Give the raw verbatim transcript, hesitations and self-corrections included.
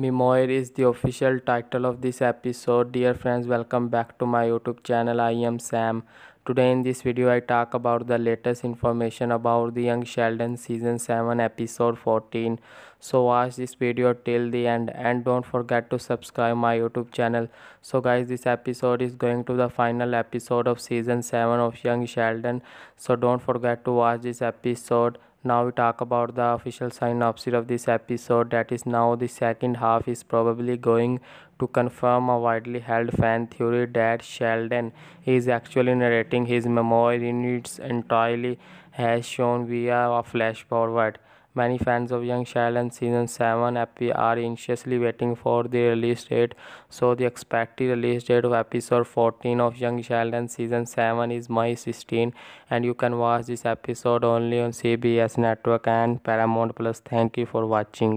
Memoir is the official title of this episode. Dear friends, welcome back to my YouTube channel. I am Sam. Today in this video I talk about the latest information about the Young Sheldon season seven episode fourteen. So watch this video till the end and don't forget to subscribe my YouTube channel. So guys, this episode is going to the final episode of season seven of Young Sheldon. So don't forget to watch this episode. Now we talk about the official synopsis of this episode, that is, now the second half is probably going to confirm a widely held fan theory that Sheldon is actually narrating his memoir in its entirely, as shown via a flash forward. Many fans of Young Sheldon season seven are anxiously waiting for the release date. So the expected release date of episode fourteen of Young Sheldon season seven is May sixteenth, and you can watch this episode only on C B S network and Paramount Plus. Thank you for watching.